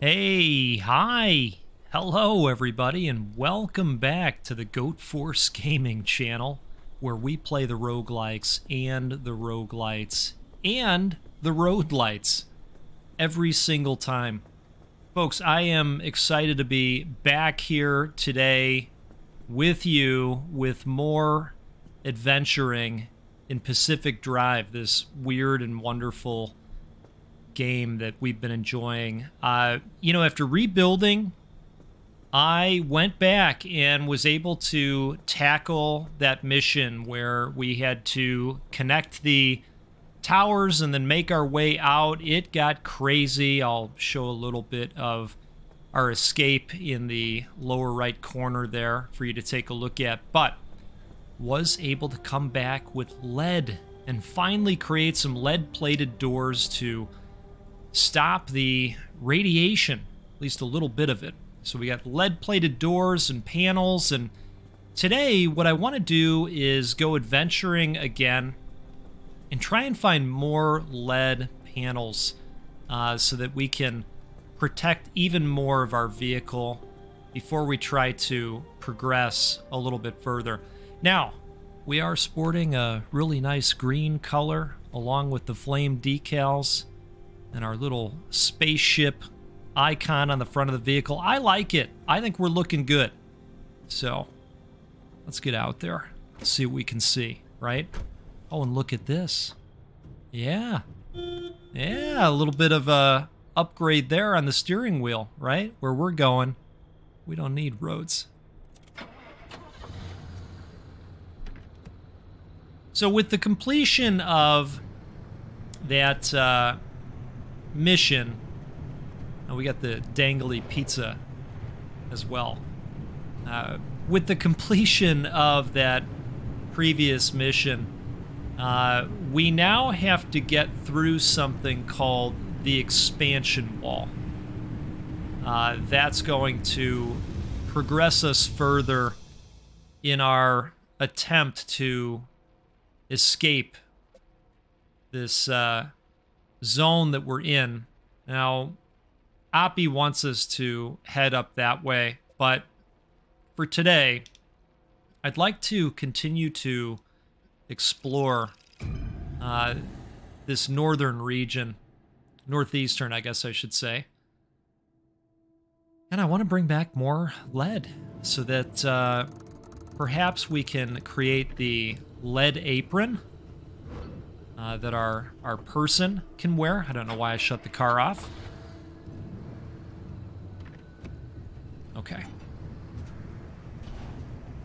Hey, hi, hello everybody, and welcome back to the Goat Force Gaming channel, where we play the roguelikes and the roguelites and the roadlights every single time. Folks, I am excited to be back here today with you with more adventuring in Pacific Drive, this weird and wonderful game that we've been enjoying. You know, after rebuilding, I went back and was able to tackle that mission where we had to connect the towers and then make our way out. It got crazy. I'll show a little bit of our escape in the lower right corner there for you to take a look at, but was able to come back with lead and finally create some lead-plated doors to stop the radiation, at least a little bit of it. So we got lead-plated doors and panels, and today what I want to do is go adventuring again and try and find more lead panels so that we can protect even more of our vehicle before we try to progress a little bit further. Now, we are sporting a really nice green color along with the flame decals and our little spaceship icon on the front of the vehicle. I like it. I think we're looking good. So let's get out there. Let's see what we can see, right? Oh, and look at this. Yeah. Yeah, a little bit of a upgrade there on the steering wheel, right? Where we're going, we don't need roads. So with the completion of that mission, and we got the dangly pizza as well. With the completion of that previous mission, we now have to get through something called the expansion wall. That's going to progress us further in our attempt to escape this zone that we're in. Now, Oppie wants us to head up that way, but for today, I'd like to continue to explore this northern region, northeastern, I guess I should say. And I want to bring back more lead so that perhaps we can create the lead apron that our person can wear. I don't know why I shut the car off. Okay.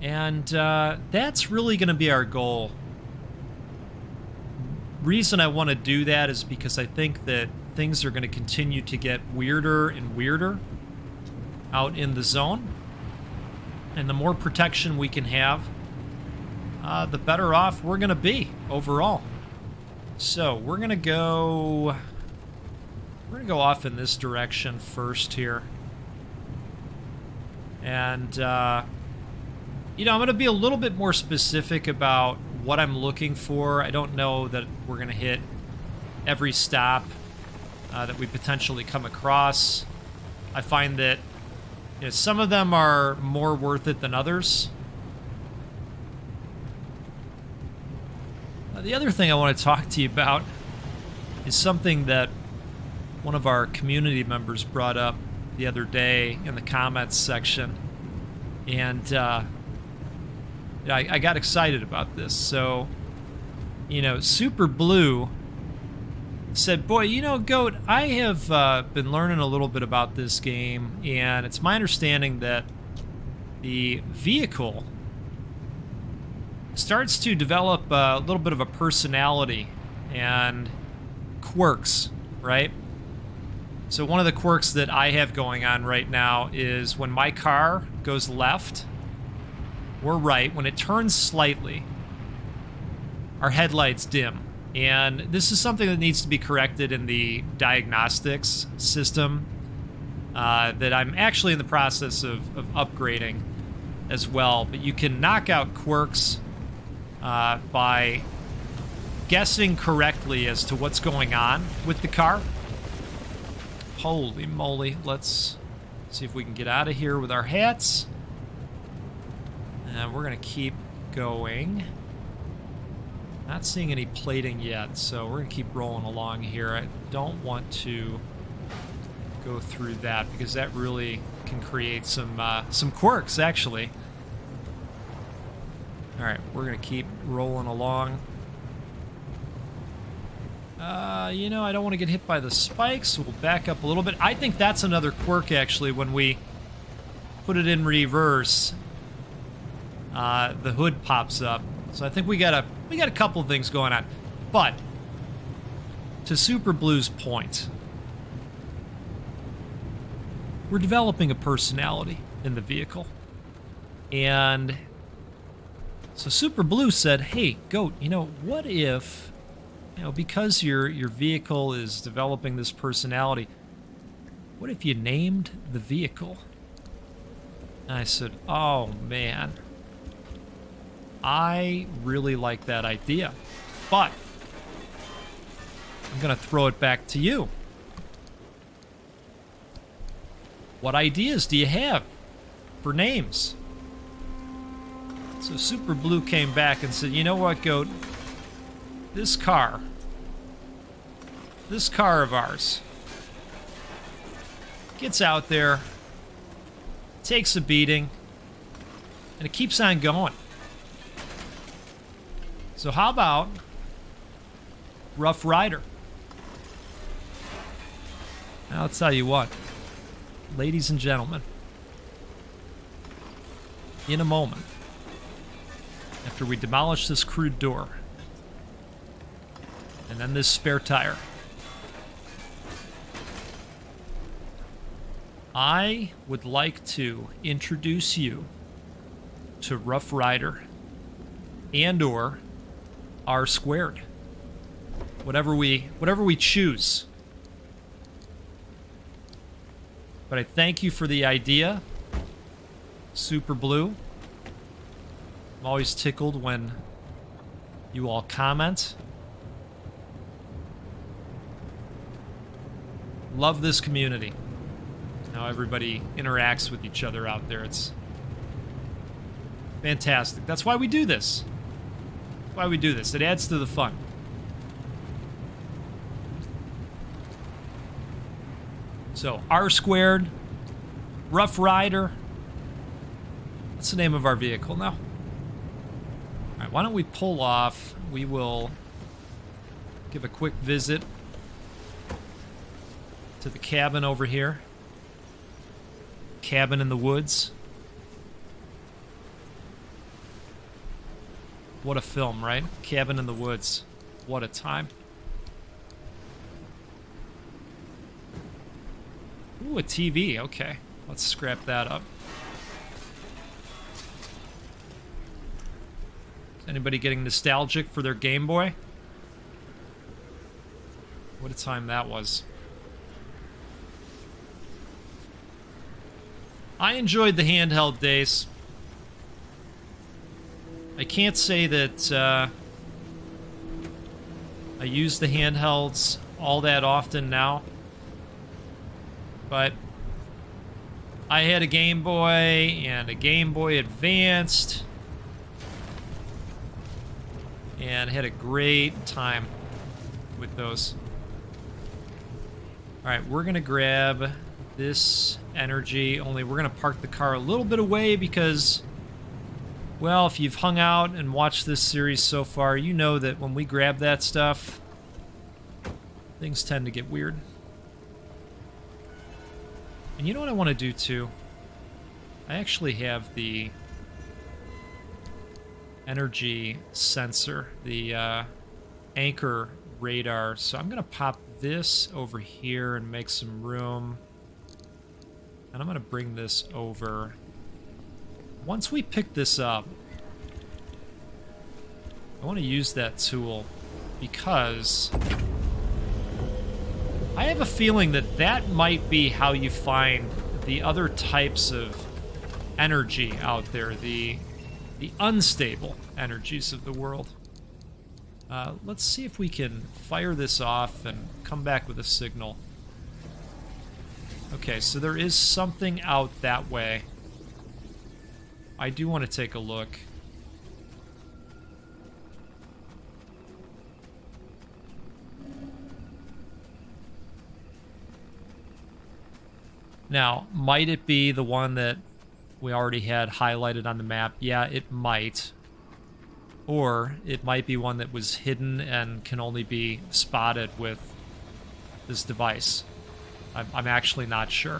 And that's really going to be our goal. Reason I want to do that is because I think that things are going to continue to get weirder and weirder out in the zone. And the more protection we can have, the better off we're going to be overall. So we're going to go... we're going to go off in this direction first here. And, you know, I'm going to be a little bit more specific about what I'm looking for. I don't know that we're going to hit every stop that we potentially come across. I find that, you know, some of them are more worth it than others. The other thing I want to talk to you about is something that one of our community members brought up the other day in the comments section, and I got excited about this. So, you know, Super Blue said, boy, you know, Goat, I have been learning a little bit about this game, and it's my understanding that the vehicle starts to develop a little bit of a personality and quirks, right? So one of the quirks that I have going on right now is when my car goes left or right, when it turns slightly, our headlights dim. And this is something that needs to be corrected in the diagnostics system that I'm actually in the process of upgrading as well. But you can knock out quirks by guessing correctly as to what's going on with the car. Holy moly. Let's see if we can get out of here with our hats. And we're going to keep going. Not seeing any plating yet, so we're going to keep rolling along here. I don't want to go through that because that really can create some quirks, actually. All right, we're going to keep rolling along. You know, I don't want to get hit by the spikes, so we'll back up a little bit. I think that's another quirk, actually, when we put it in reverse. The hood pops up, so I think we got a couple things going on. But to Super Blue's point, we're developing a personality in the vehicle, and so Super Blue said, "Hey, Goat, you know, what if, you know, because your vehicle is developing this personality, what if you named the vehicle?" And I said, "Oh man." I really like that idea, but I'm going to throw it back to you. What ideas do you have for names? So Super Blue came back and said, you know what, Goat? This car of ours gets out there, takes a beating, and it keeps on going. So how about Rough Rider? Now, I'll tell you what, ladies and gentlemen, in a moment, after we demolish this crude door, and then this spare tire, I would like to introduce you to Rough Rider and or R-squared. Whatever we choose. But I thank you for the idea, Super Blue. I'm always tickled when you all comment. Love this community. How everybody interacts with each other out there. It's fantastic. That's why we do this. It adds to the fun. So R-squared, Rough Rider. That's the name of our vehicle now. All right, why don't we pull off? We will give a quick visit to the cabin over here. Cabin in the woods. What a film, right? Cabin in the Woods. What a time. Ooh, a TV. Okay. Let's scrap that up. Is anybody getting nostalgic for their Game Boy? What a time that was. I enjoyed the handheld days. I can't say that I use the handhelds all that often now, but I had a Game Boy and a Game Boy Advance, and had a great time with those. All right, we're gonna grab this energy, only we're gonna park the car a little bit away because, well, if you've hung out and watched this series so far, you know that when we grab that stuff, things tend to get weird. And you know what I want to do, too? I actually have the energy sensor, the anchor radar, so I'm going to pop this over here and make some room. And I'm going to bring this over. Once we pick this up, I want to use that tool because I have a feeling that that might be how you find the other types of energy out there, the unstable energies of the world. Let's see if we can fire this off and come back with a signal. Okay, so there is something out that way. I do want to take a look. Now, might it be the one that we already had highlighted on the map? Yeah, it might. Or it might be one that was hidden and can only be spotted with this device. I'm actually not sure.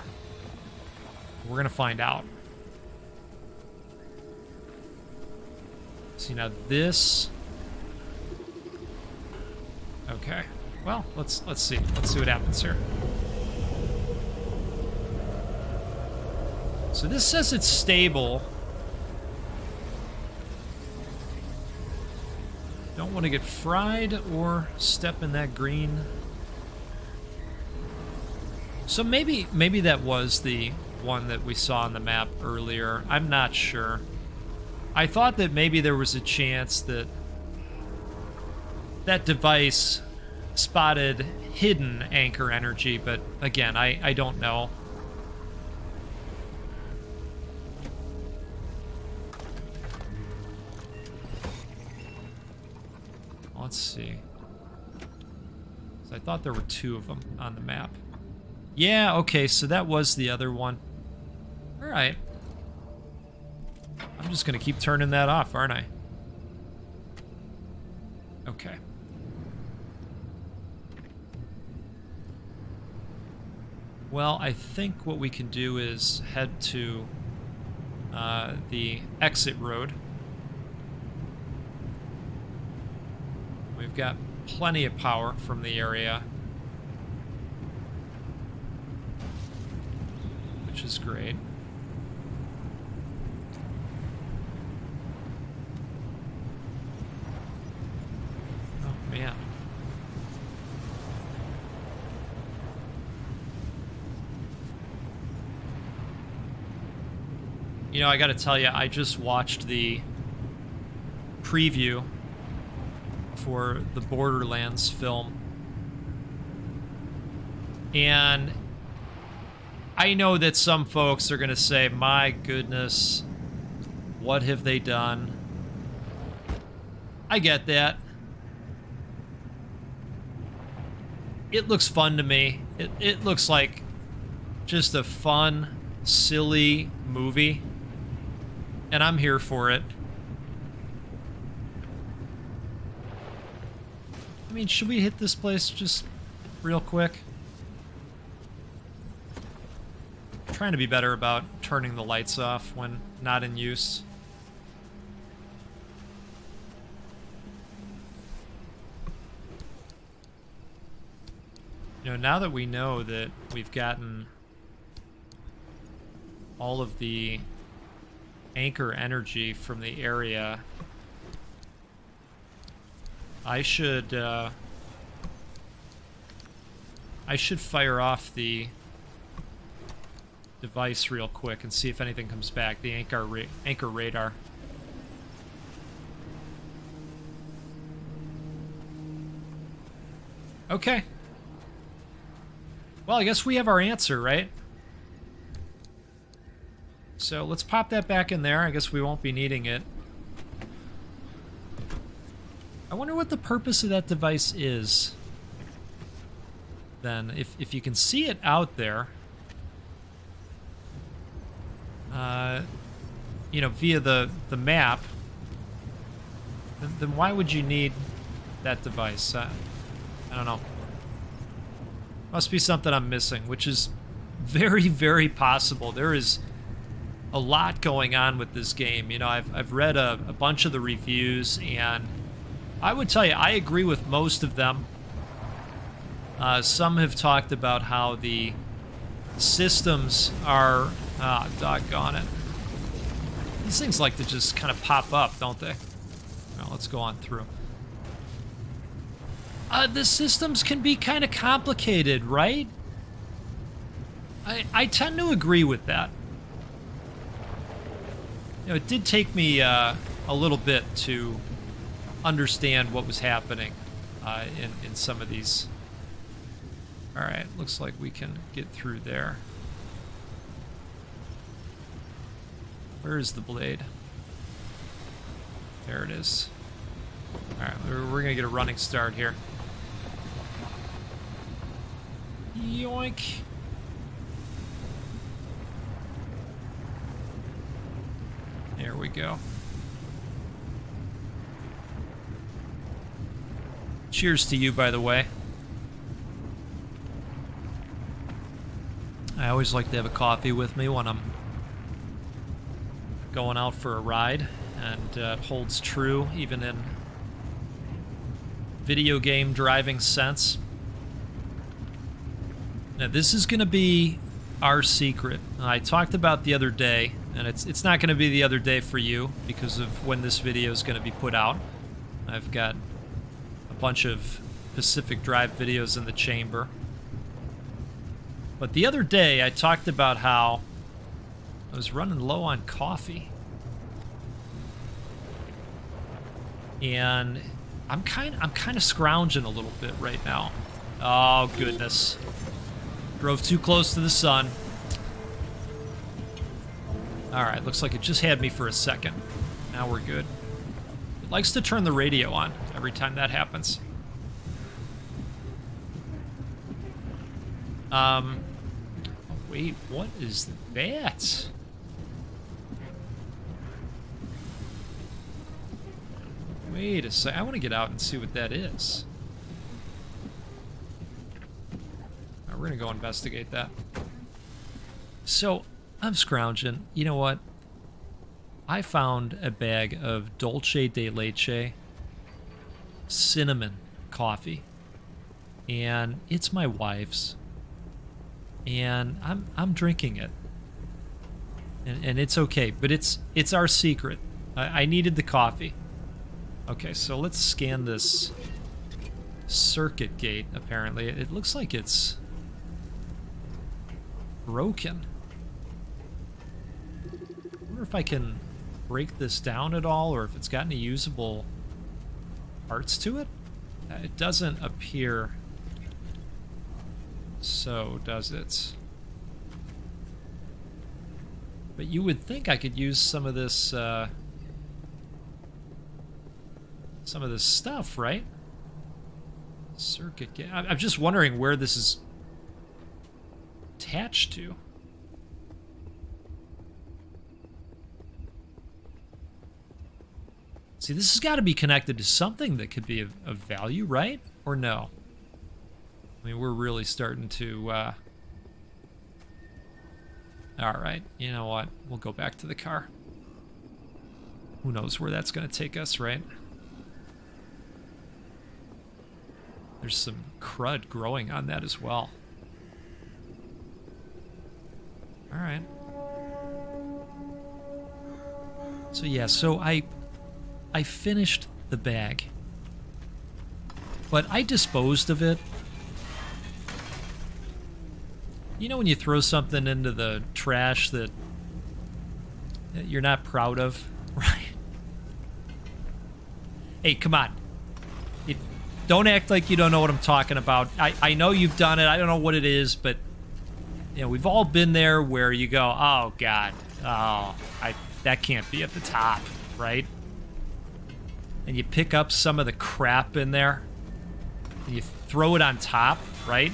We're gonna find out. See, now this... Okay. Well, let's see. Let's see what happens here. So this says it's stable. Don't want to get fried or step in that green. So maybe that was the one that we saw on the map earlier. I'm not sure. I thought that maybe there was a chance that that device spotted hidden anchor energy, but again, I don't know. Let's see. So I thought there were two of them on the map. Yeah, okay, so that was the other one. Alright. I'm just gonna keep turning that off, aren't I? Okay. Well, I think what we can do is head to the exit road. We've got plenty of power from the area, which is great. Oh, man. You know, I gotta tell you, I just watched the preview for the Borderlands film. And I know that some folks are going to say, my goodness, what have they done? I get that. It looks fun to me. It looks like just a fun, silly movie. And I'm here for it. I mean, should we hit this place just real quick? I'm trying to be better about turning the lights off when not in use. You know, now that we know that we've gotten all of the anchor energy from the area, I should fire off the device real quick and see if anything comes back. The anchor radar. Okay. Well, I guess we have our answer, right? So let's pop that back in there. I guess we won't be needing it. I wonder what the purpose of that device is. Then, if you can see it out there, you know, via the map, then why would you need that device? I don't know. Must be something I'm missing, which is very, very possible. There is a lot going on with this game. You know, I've read a bunch of the reviews, and I would tell you, I agree with most of them. Some have talked about how the systems are... doggone it. These things like to just kind of pop up, don't they? Well, let's go on through. The systems can be kind of complicated, right? I tend to agree with that. You know, it did take me a little bit to... understand what was happening in some of these. All right, looks like we can get through there. Where is the blade? There it is. Alright, we're gonna get a running start here. Yoink! There we go. Cheers to you, by the way. I always like to have a coffee with me when I'm going out for a ride, and holds true even in video game driving sense. Now this is going to be our secret. I talked about the other day, and it's not going to be the other day for you because of when this video is going to be put out. I've got a bunch of Pacific Drive videos in the chamber. But the other day I talked about how I was running low on coffee. And I'm kind of scrounging a little bit right now. Oh goodness. Drove too close to the sun. Alright, looks like it just had me for a second. Now we're good. It likes to turn the radio on every time that happens. Wait, what is that? Wait a sec, I want to get out and see what that is. We're gonna go investigate that. So, I'm scrounging. You know what? I found a bag of Dolce de Leche cinnamon coffee, and it's my wife's, and I'm drinking it, and it's okay. But it's our secret. I needed the coffee. Okay, so let's scan this circuit gate. Apparently, it looks like it's broken. I wonder if I can break this down at all, or if it's got any usable parts to it? It doesn't appear so, does it? But you would think I could use some of this stuff, right? Circuit gate. I'm just wondering where this is attached to. See, this has got to be connected to something that could be of value, right? Or no? I mean, we're really starting to, Alright, you know what? We'll go back to the car. Who knows where that's going to take us, right? There's some crud growing on that as well. Alright. So yeah, so I finished the bag. But I disposed of it. You know when you throw something into the trash that you're not proud of, right? Hey, come on. Don't act like you don't know what I'm talking about. I know you've done it. I don't know what it is, but you know, we've all been there where you go, oh god, oh, that can't be at the top, right? And you pick up some of the crap in there, and you throw it on top, right?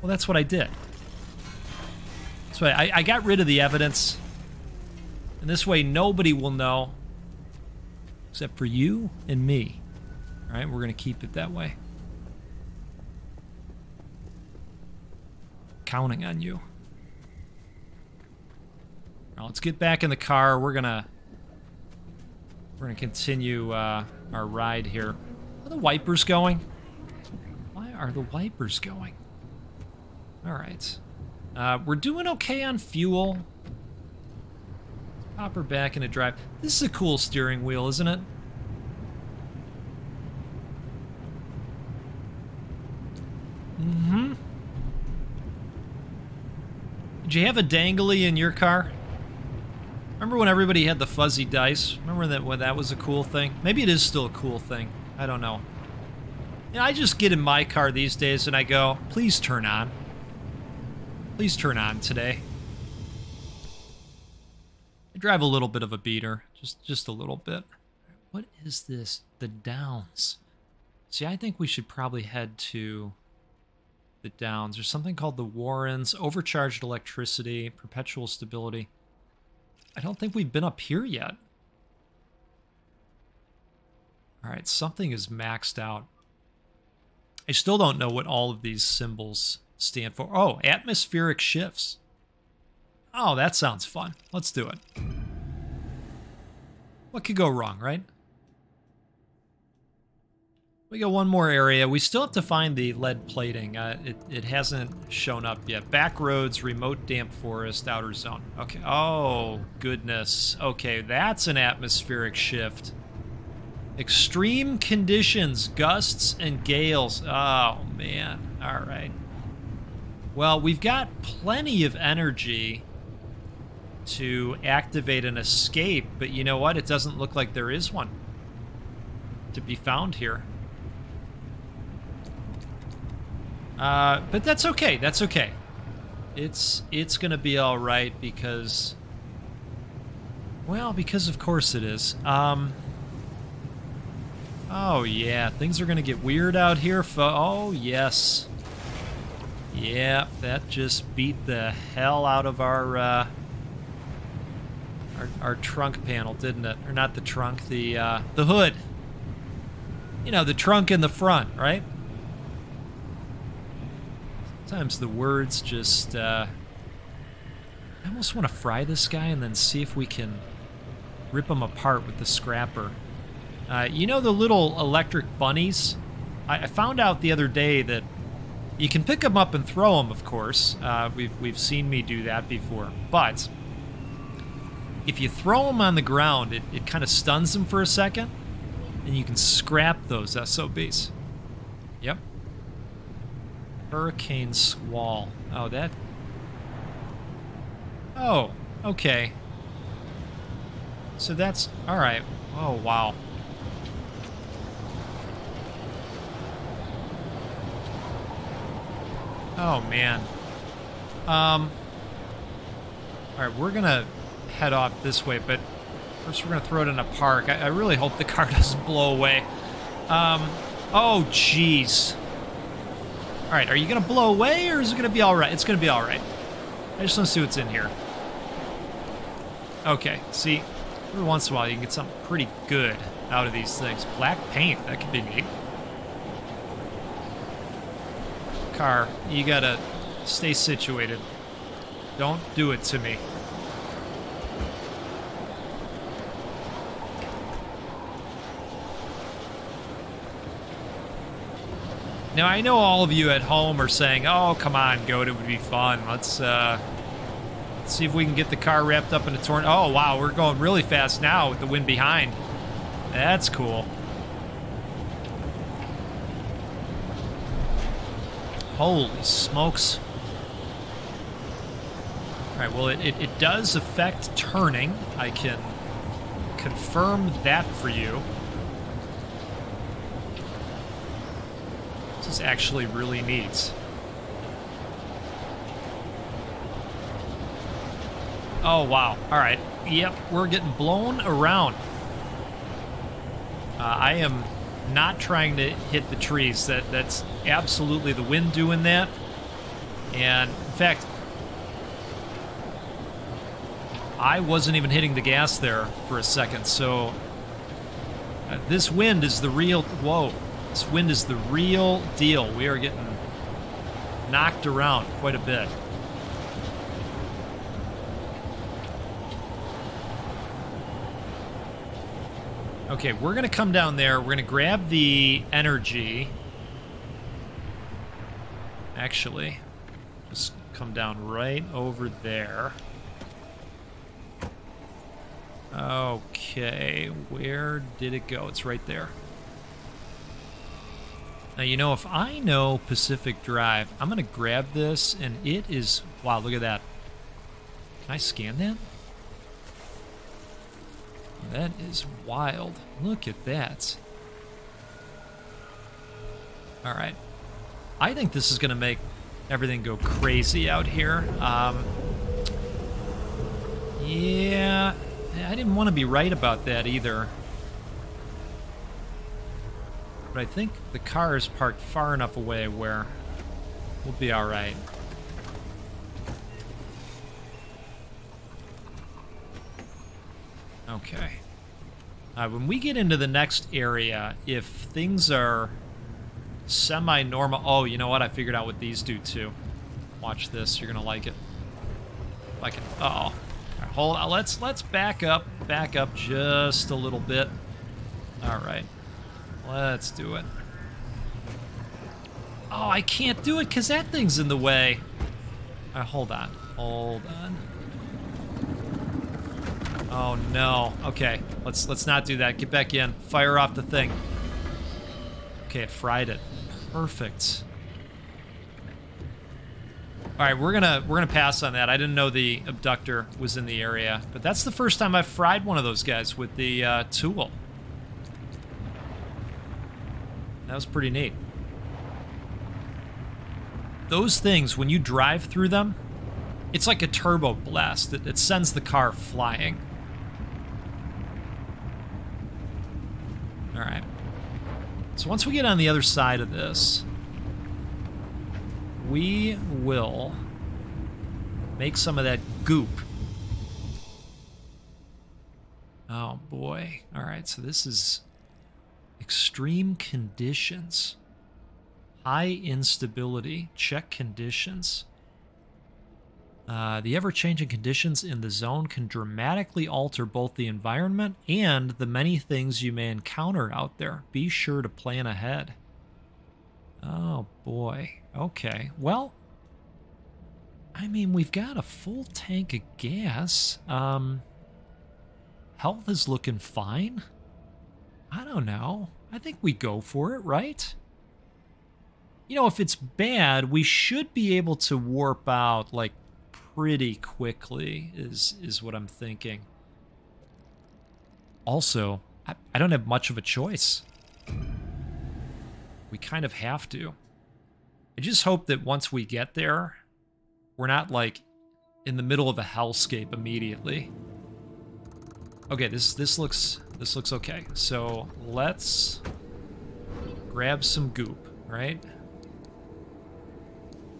Well, that's what I did. So I got rid of the evidence, and this way nobody will know, except for you and me. All right, we're gonna keep it that way. Counting on you. Now let's get back in the car. We're gonna continue our ride here. Are the wipers going? Why are the wipers going? All right, we're doing okay on fuel. Pop her back into drive. This is a cool steering wheel, isn't it? Mm-hmm. Did you have a dangly in your car? Remember when everybody had the fuzzy dice? Remember that when that was a cool thing? Maybe it is still a cool thing. I don't know. And I just get in my car these days and I go, please turn on. Please turn on today. drive a little bit of a beater, just a little bit. What is this? The Downs. See, I think we should probably head to the Downs. There's something called the Warrens, overcharged electricity, perpetual stability. I don't think we've been up here yet. All right, something is maxed out. I still don't know what all of these symbols stand for. Oh, atmospheric shifts. Oh, that sounds fun. Let's do it. What could go wrong, right? We got one more area. We still have to find the lead plating. It hasn't shown up yet. Back roads, remote damp forest, outer zone. Okay. Oh, goodness. Okay, that's an atmospheric shift. Extreme conditions, gusts and gales. Oh, man. All right. Well, we've got plenty of energy to activate an escape, but you know what? It doesn't look like there is one to be found here. But that's okay. That's okay. It's gonna be all right because, well, because of course it is. Oh, yeah. Things are going to get weird out here. Oh, yes. Yeah, that just beat the hell out of our trunk panel, didn't it? Or not the trunk, the hood. You know, the trunk in the front, right? Sometimes the words just... I almost want to fry this guy and then see if we can rip him apart with the scrapper. You know the little electric bunnies? I found out the other day that you can pick them up and throw them, of course. We've seen me do that before. But if you throw them on the ground, it kind of stuns them for a second, and you can scrap those SOBs. Yep. Hurricane Squall. Oh, that... Oh, okay. So that's... All right. Oh, wow. Oh, man. All right, we're going to head off this way, but first we're going to throw it in a park. I really hope the car doesn't blow away. Oh, jeez. All right, are you going to blow away, or is it going to be all right? It's going to be all right. I just want to see what's in here. Okay, see, every once in a while you can get something pretty good out of these things. Black paint, that could be neat. Car, you gotta stay situated. Don't do it to me. Now, I know all of you at home are saying, oh, come on, Goat, it would be fun. Let's see if we can get the car wrapped up in a tornado. Oh, wow, we're going really fast now with the wind behind. That's cool. Holy smokes. All right, well, it does affect turning. I can confirm that for you. This is actually really neat. Oh, wow. All right. Yep, we're getting blown around. I am... not trying to hit the trees. That's absolutely the wind doing that. And in fact, I wasn't even hitting the gas there for a second. So this wind is the real... Whoa. This wind is the real deal. We are getting knocked around quite a bit. Okay, we're going to come down there. We're going to grab the energy. Actually, just come down right over there. Okay, where did it go? It's right there. Now, you know, if I know Pacific Drive, I'm going to grab this, and it is... Wow, look at that. Can I scan that? That is wild. Look at that. All right. I think this is going to make everything go crazy out here. Yeah, I didn't want to be right about that either. But I think the car is parked far enough away where we'll be all right. Okay. When we get into the next area, if things are semi-normal... Oh, you know what? I figured out what these do, too. Watch this. You're going to like it. Like it. Uh-oh. All right, hold on. Let's back up. Back up just a little bit. All right. Let's do it. Oh, I can't do it because that thing's in the way. All right, hold on. Hold on. Oh no. Okay, let's not do that. Get back in. Fire off the thing. Okay, it fried it. Perfect. All right, we're gonna pass on that. I didn't know the abductor was in the area, but that's the first time I've fried one of those guys with the tool. That was pretty neat. Those things, when you drive through them, it's like a turbo blast. It sends the car flying. All right. So once we get on the other side of this, we will make some of that goop. Oh boy. All right, so this is extreme conditions. High instability. Check conditions. The ever-changing conditions in the zone can dramatically alter both the environment and the many things you may encounter out there. Be sure to plan ahead. Oh, boy. Okay. Well, I mean, we've got a full tank of gas. Health is looking fine. I don't know. I think we go for it, right? You know, if it's bad, we should be able to warp out, like, pretty quickly is what I'm thinking. Also, I don't have much of a choice. We kind of have to. I just hope that once we get there, we're not like in the middle of a hellscape immediately. Okay, this looks okay. So let's grab some goop, right?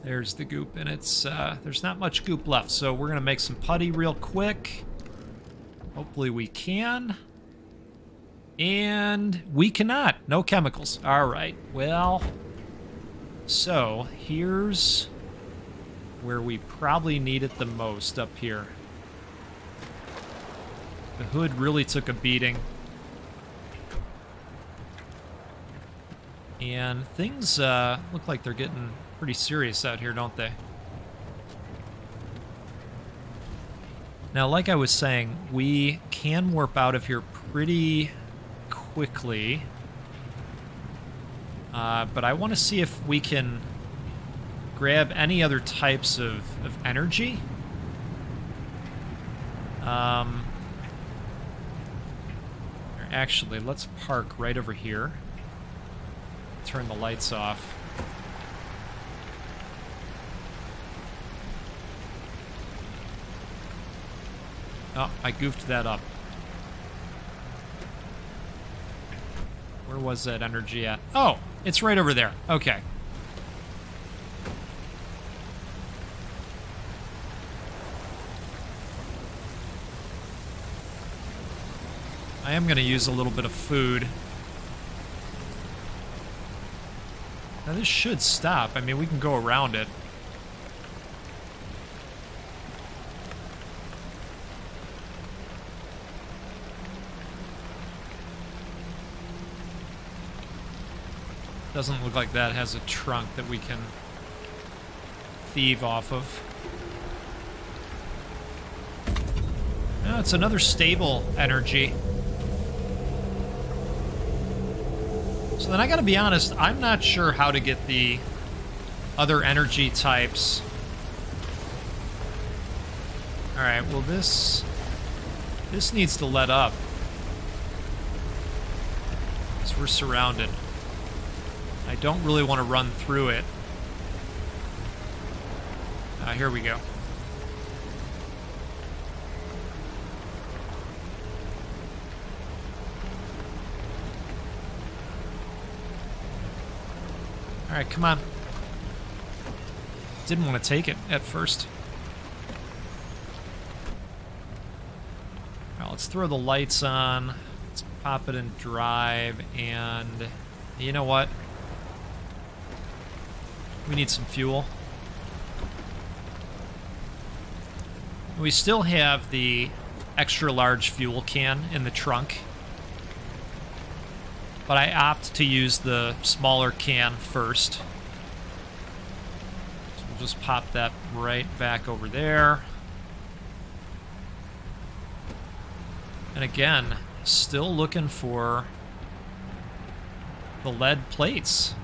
There's the goop, and it's there's not much goop left, so we're gonna make some putty real quick. Hopefully we can. And we cannot. No chemicals. All right. Well, so here's where we probably need it the most, up here. The hood really took a beating. And things look like they're getting pretty serious out here, don't they? Now, like I was saying, we can warp out of here pretty quickly. But I want to see if we can grab any other types of energy. Actually, let's park right over here. Turn the lights off. Oh, I goofed that up. Where was that energy at? Oh, it's right over there. Okay. I am going to use a little bit of food. Now this should stop. I mean, we can go around it. Doesn't look like that has a trunk that we can thieve off of. Oh, it's another stable energy. So then I gotta be honest, I'm not sure how to get the other energy types. Alright, well this needs to let up. Because we're surrounded. I don't really want to run through it. Here we go. Alright, come on. Didn't want to take it at first. Alright, let's throw the lights on. Let's pop it in drive, and you know what? We need some fuel. We still have the extra large fuel can in the trunk, but I opt to use the smaller can first. So we'll just pop that right back over there. And again, still looking for the lead plates.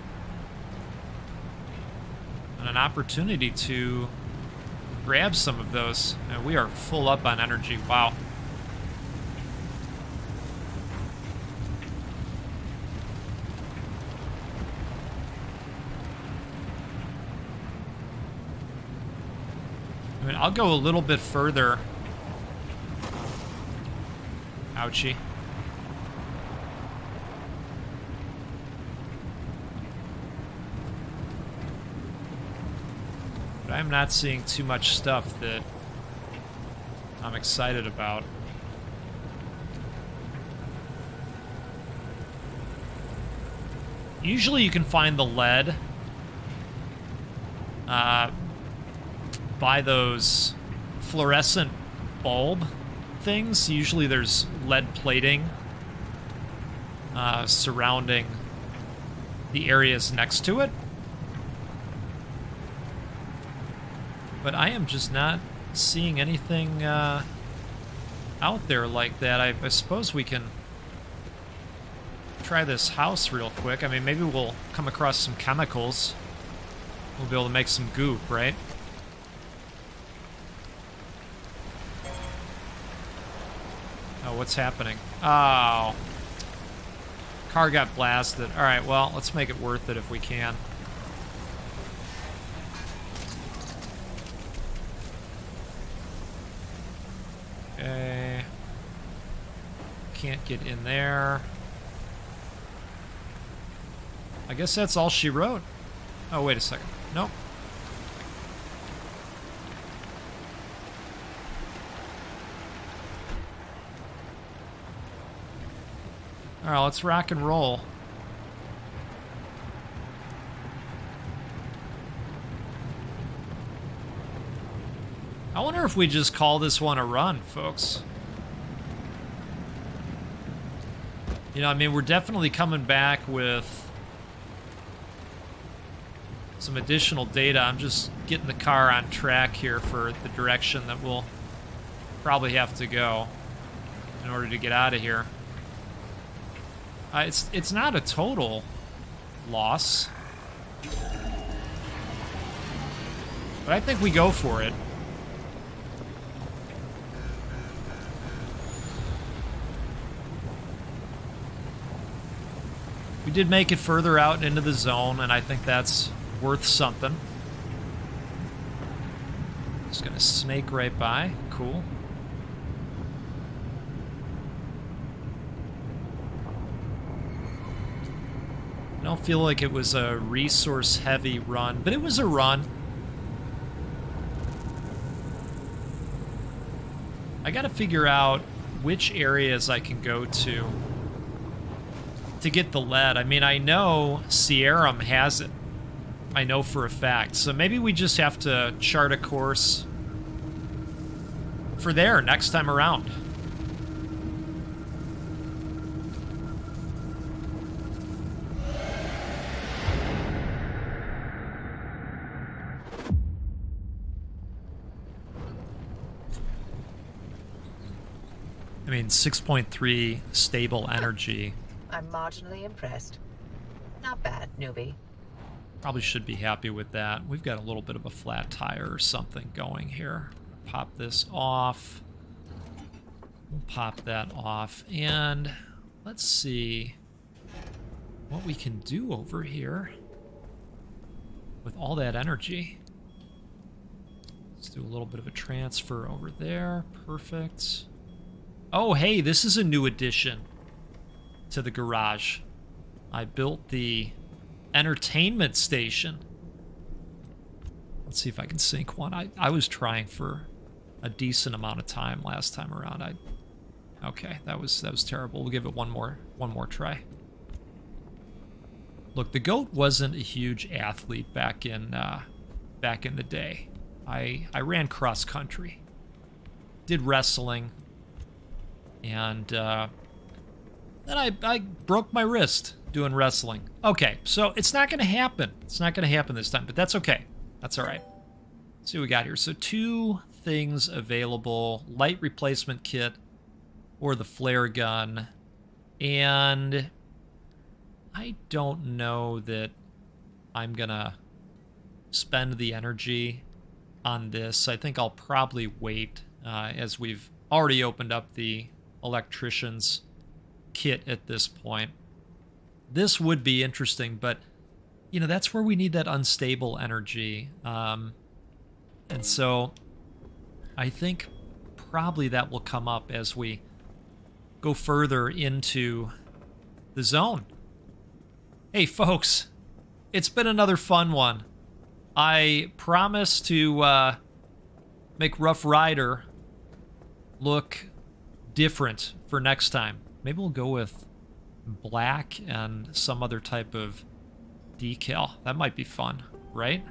And an opportunity to grab some of those. And we are full up on energy. Wow. I mean, I'll go a little bit further. Ouchie. I'm not seeing too much stuff that I'm excited about. Usually you can find the lead by those fluorescent bulb things. Usually there's lead plating surrounding the areas next to it. But I am just not seeing anything out there like that. I suppose we can try this house real quick. I mean, maybe we'll come across some chemicals. We'll be able to make some goop, right? Oh, what's happening? Oh. Car got blasted. All right, well, let's make it worth it if we can. Okay. Can't get in there. I guess that's all she wrote. Oh, wait a second. Nope. Alright, let's rock and roll. I wonder if we just call this one a run, folks. You know, I mean, we're definitely coming back with some additional data. I'm just getting the car on track here for the direction that we'll probably have to go in order to get out of here. It's not a total loss. But I think we go for it. We did make it further out into the zone, and I think that's worth something. Just gonna snake right by. Cool. I don't feel like it was a resource-heavy run, but it was a run. I gotta figure out which areas I can go to get the lead. I mean, I know Sierrum has it. I know for a fact. So maybe we just have to chart a course for there next time around. I mean, 6.3 stable energy. I'm marginally impressed. Not bad, newbie. Probably should be happy with that. We've got a little bit of a flat tire or something going here. Pop this off. We'll pop that off. And let's see what we can do over here with all that energy. Let's do a little bit of a transfer over there. Perfect. Oh, hey, this is a new addition to the garage. I built the entertainment station. Let's see if I can sink one. I was trying for a decent amount of time last time around. Okay, that was terrible. We'll give it one more try. Look, the goat wasn't a huge athlete back in the day. I ran cross country, did wrestling, and then I broke my wrist doing wrestling. Okay, so it's not going to happen. It's not going to happen this time, but that's okay. That's all right. Let's see what we got here. So two things available: light replacement kit or the flare gun, and I don't know that I'm gonna spend the energy on this. I think I'll probably wait, as we've already opened up the electrician's kit at this point. This would be interesting, but you know, that's where we need that unstable energy. And so I think probably that will come up as we go further into the zone. Hey folks, it's been another fun one. I promise to make Rough Rider look different for next time. Maybe we'll go with black and some other type of decal. That might be fun, right?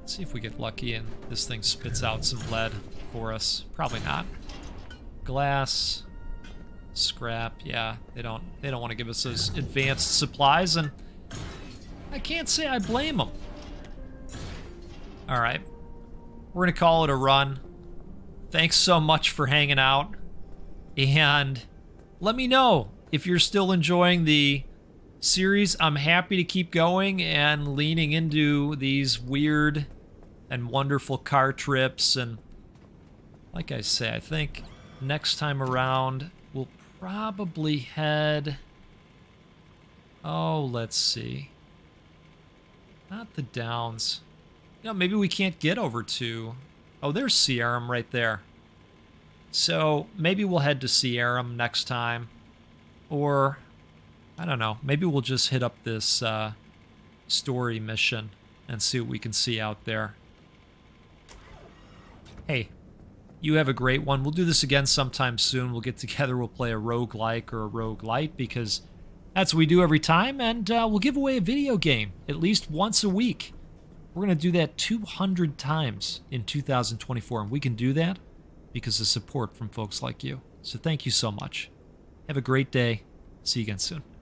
Let's see if we get lucky and this thing spits out some lead for us. Probably not. Glass. Scrap, yeah, they don't want to give us those advanced supplies, and I can't say I blame them. All right, we're gonna call it a run. Thanks so much for hanging out, and let me know if you're still enjoying the series. I'm happy to keep going and leaning into these weird and wonderful car trips, and like I say, I think next time around we'll probably head, oh, let's see, not the Downs. You know, maybe we can't get over to, oh, there's Sierrum right there. So maybe we'll head to Sierrum next time, or I don't know, maybe we'll just hit up this story mission and see what we can see out there. Hey, you have a great one. We'll do this again sometime soon. We'll get together. We'll play a roguelike or a roguelite, because that's what we do every time. And we'll give away a video game at least once a week. We're going to do that 200 times in 2024. And we can do that because of support from folks like you. So thank you so much. Have a great day. See you again soon.